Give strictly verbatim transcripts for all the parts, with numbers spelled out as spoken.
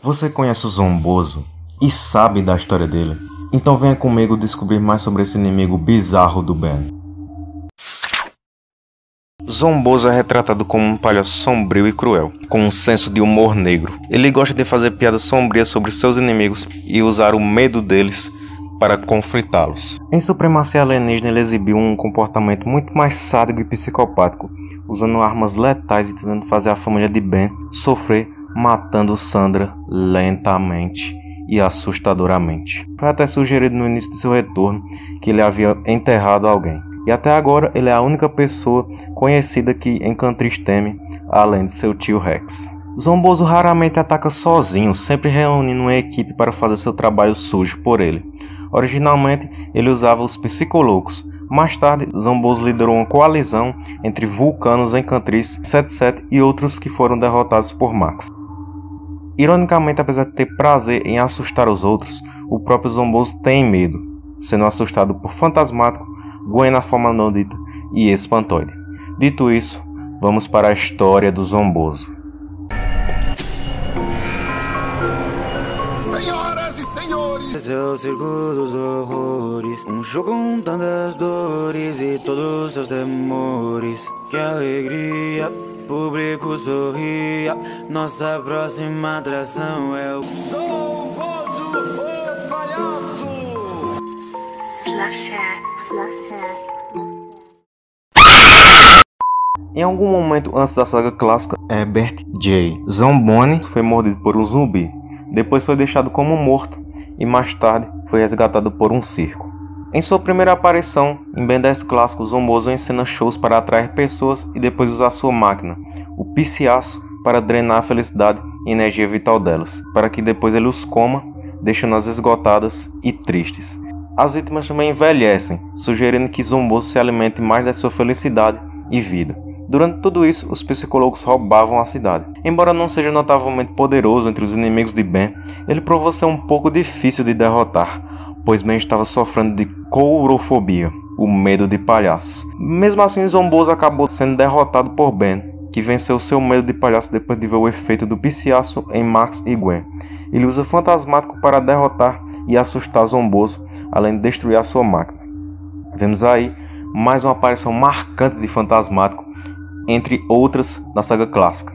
Você conhece o Zombozo e sabe da história dele? Então venha comigo descobrir mais sobre esse inimigo bizarro do Ben. Zombozo é retratado como um palhaço sombrio e cruel, com um senso de humor negro. Ele gosta de fazer piadas sombrias sobre seus inimigos e usar o medo deles para confrontá-los. Em Supremacia Alienígena, ele exibiu um comportamento muito mais sádico e psicopático, usando armas letais e tentando fazer a família de Ben sofrer, matando Sandra lentamente e assustadoramente. Foi até sugerido no início de seu retorno que ele havia enterrado alguém. E até agora ele é a única pessoa conhecida que Encantriz teme, além de seu tio Rex. Zombozo raramente ataca sozinho, sempre reunindo uma equipe para fazer seu trabalho sujo por ele. Originalmente ele usava os Psicoloucos. Mais tarde, Zombozo liderou uma coalizão entre Vulcanos, Encantriz, sete sete e outros que foram derrotados por Marx. Ironicamente, apesar de ter prazer em assustar os outros, o próprio Zombozo tem medo, sendo assustado por Fantasmático, Gwen na forma não dita e Espantoide. Dito isso, vamos para a história do Zombozo. Senhoras e senhores, seu circo dos horrores, um show com tantas dores e todos os seus temores. Que alegria, público sorria, nossa próxima atração é o Zombozo, o palhaço! Slasher. Em algum momento antes da saga clássica, Herbert J. Zombozo foi mordido por um zumbi, depois foi deixado como morto e mais tarde foi resgatado por um circo. Em sua primeira aparição, em Ben dez clássico, Zombozo ensina shows para atrair pessoas e depois usar sua máquina, o Psiaço, para drenar a felicidade e energia vital delas, para que depois ele os coma, deixando-as esgotadas e tristes. As vítimas também envelhecem, sugerindo que Zombozo se alimente mais da sua felicidade e vida. Durante tudo isso, os Psicoloucos roubavam a cidade. Embora não seja notavelmente poderoso entre os inimigos de Ben, ele provou ser um pouco difícil de derrotar, pois Ben estava sofrendo de courofobia, o medo de palhaços. Mesmo assim, Zombozo acabou sendo derrotado por Ben, que venceu seu medo de palhaço depois de ver o efeito do Psiaço em Marx e Gwen. Ele usa o Fantasmático para derrotar e assustar Zombozo, além de destruir a sua máquina. Vemos aí mais uma aparição marcante de Fantasmático, entre outras da saga clássica,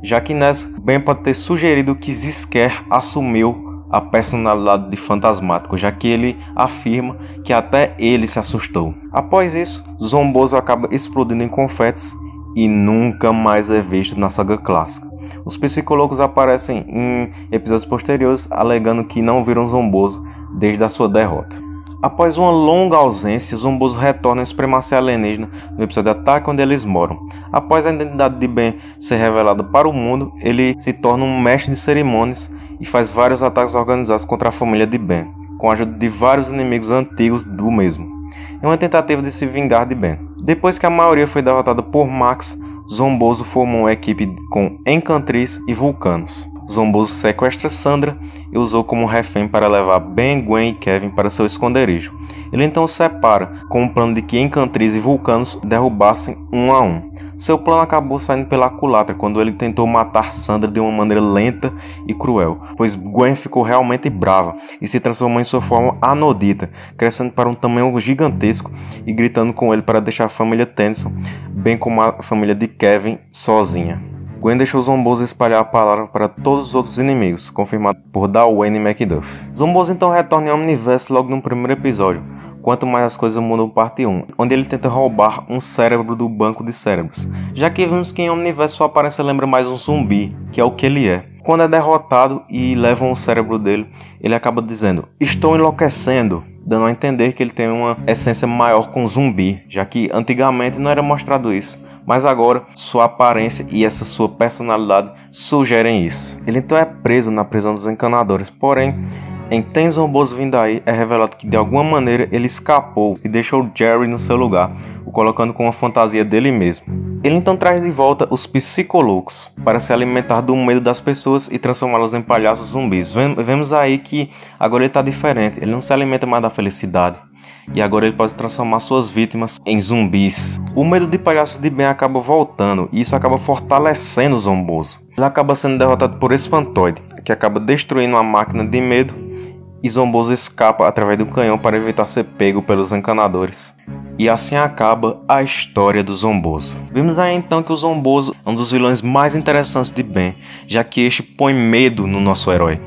já que nessa, Ben pode ter sugerido que Zisker assumiu a personalidade de Fantasmático, já que ele afirma que até ele se assustou. Após isso, Zombozo acaba explodindo em confetes e nunca mais é visto na saga clássica. Os Psicoloucos aparecem em episódios posteriores, alegando que não viram Zombozo desde a sua derrota. Após uma longa ausência, Zombozo retorna à Supremacia Alienígena no episódio Ataque Onde Eles Moram. Após a identidade de Ben ser revelada para o mundo, ele se torna um mestre de cerimônias e faz vários ataques organizados contra a família de Ben, com a ajuda de vários inimigos antigos do mesmo, em uma tentativa de se vingar de Ben. Depois que a maioria foi derrotada por Max, Zombozo formou uma equipe com Encantriz e Vulcanos. Zombozo sequestra Sandra e usou como refém para levar Ben, Gwen e Kevin para seu esconderijo. Ele então os separa, com o plano de que Encantriz e Vulcanos derrubassem um a um. Seu plano acabou saindo pela culatra quando ele tentou matar Sandra de uma maneira lenta e cruel, pois Gwen ficou realmente brava e se transformou em sua forma anodita, crescendo para um tamanho gigantesco e gritando com ele para deixar a família Tennyson, bem como a família de Kevin, sozinha. Gwen deixou Zombozo espalhar a palavra para todos os outros inimigos, confirmado por Darwin e Macduff. Zombozo então retorna ao Omniverso logo no primeiro episódio, Quanto Mais As Coisas Mudam parte um, onde ele tenta roubar um cérebro do banco de cérebros, já que vimos que em Omniverso sua aparência lembra mais um zumbi, que é o que ele é. Quando é derrotado e levam o cérebro dele, ele acaba dizendo, estou enlouquecendo, dando a entender que ele tem uma essência maior com zumbi, já que antigamente não era mostrado isso. Mas agora, sua aparência e essa sua personalidade sugerem isso. Ele então é preso na prisão dos encanadores, porém, em Tem Zombozo Vindo Aí, é revelado que de alguma maneira ele escapou e deixou Jerry no seu lugar, o colocando com uma fantasia dele mesmo. Ele então traz de volta os Psicoloucos, para se alimentar do medo das pessoas e transformá-los em palhaços zumbis. Vemos aí que agora ele está diferente, ele não se alimenta mais da felicidade. e agora ele pode transformar suas vítimas em zumbis. O medo de palhaços de bem acaba voltando e isso acaba fortalecendo o Zombozo. Ele acaba sendo derrotado por Espantoide, que acaba destruindo a máquina de medo, e Zombozo escapa através do canhão para evitar ser pego pelos encanadores. E assim acaba a história do Zombozo. Vimos aí então que o Zombozo é um dos vilões mais interessantes de Ben, já que este põe medo no nosso herói.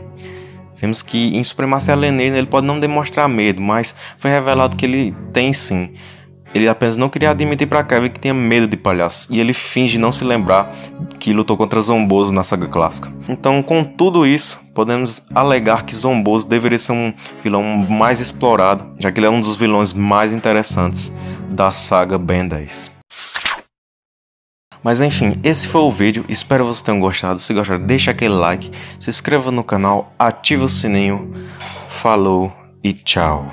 Vemos que em Supremacia Alienígena ele pode não demonstrar medo, mas foi revelado que ele tem sim. Ele apenas não queria admitir para Kevin que tinha medo de palhaços, e ele finge não se lembrar que lutou contra Zombozo na saga clássica. Então, com tudo isso, podemos alegar que Zombozo deveria ser um vilão mais explorado, já que ele é um dos vilões mais interessantes da saga Ben dez. Mas enfim, esse foi o vídeo, espero que vocês tenham gostado. Se gostaram, deixa aquele like, se inscreva no canal, ativa o sininho, falou e tchau!